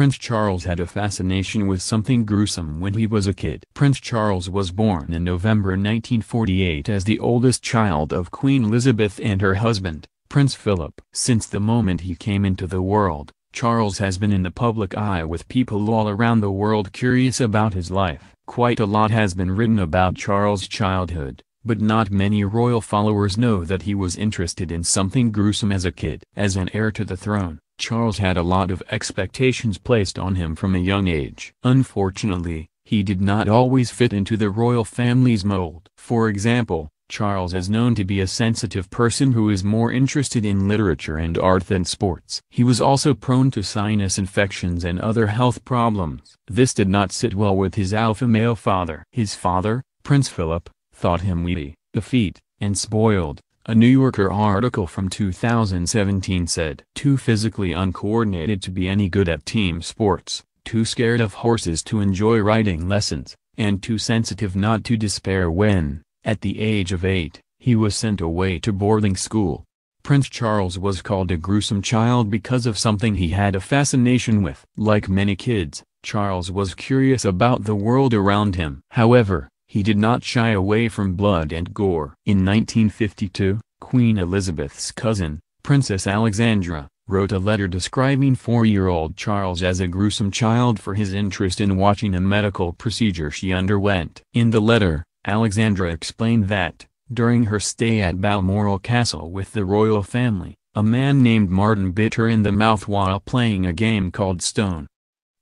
Prince Charles had a fascination with something gruesome when he was a kid. Prince Charles was born in November 1948 as the oldest child of Queen Elizabeth and her husband, Prince Philip. Since the moment he came into the world, Charles has been in the public eye with people all around the world curious about his life. Quite a lot has been written about Charles' childhood, but not many royal followers know that he was interested in something gruesome as a kid. As an heir to the throne, Charles had a lot of expectations placed on him from a young age. Unfortunately, he did not always fit into the royal family's mold. For example, Charles is known to be a sensitive person who is more interested in literature and art than sports. He was also prone to sinus infections and other health problems. This did not sit well with his alpha male father. His father, Prince Philip, thought him weedy, effete, and spoiled. A New Yorker article from 2017 said, "Too physically uncoordinated to be any good at team sports, too scared of horses to enjoy riding lessons, and too sensitive not to despair when, at the age of 8, he was sent away to boarding school." Prince Charles was called a gruesome child because of something he had a fascination with. Like many kids, Charles was curious about the world around him. However, he did not shy away from blood and gore. In 1952, Queen Elizabeth's cousin, Princess Alexandra, wrote a letter describing 4-year-old Charles as a gruesome child for his interest in watching a medical procedure she underwent. In the letter, Alexandra explained that, during her stay at Balmoral Castle with the royal family, a man named Martin bit her in the mouth while playing a game called Stone.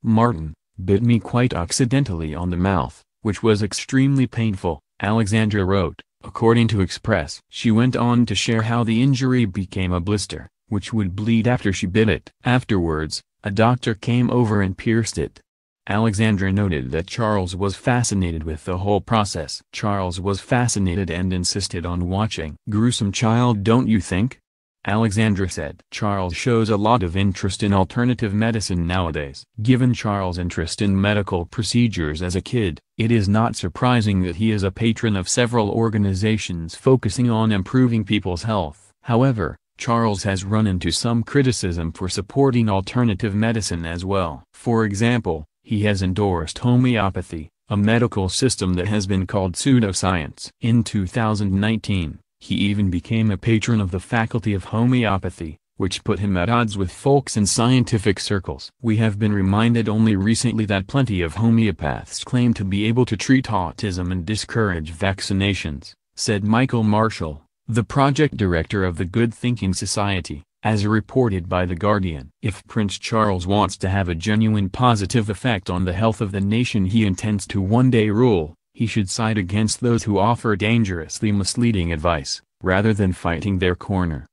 "Martin bit me quite accidentally on the mouth, which was extremely painful," Alexandra wrote, according to Express. She went on to share how the injury became a blister, which would bleed after she bit it. Afterwards, a doctor came over and pierced it. Alexandra noted that Charles was fascinated with the whole process. Charles was fascinated and insisted on watching. "Gruesome child, don't you think?" Alexandra said. Charles shows a lot of interest in alternative medicine nowadays. Given Charles' interest in medical procedures as a kid, it is not surprising that he is a patron of several organizations focusing on improving people's health. However, Charles has run into some criticism for supporting alternative medicine as well. For example, he has endorsed homeopathy, a medical system that has been called pseudoscience. In 2019, he even became a patron of the Faculty of Homeopathy, which put him at odds with folks in scientific circles. We have been reminded only recently that plenty of homeopaths claim to be able to treat autism and discourage vaccinations, said Michael Marshall, the project director of the Good Thinking Society, as reported by The Guardian. If Prince Charles wants to have a genuine positive effect on the health of the nation he intends to one day rule, he should side against those who offer dangerously misleading advice, rather than fighting their corner.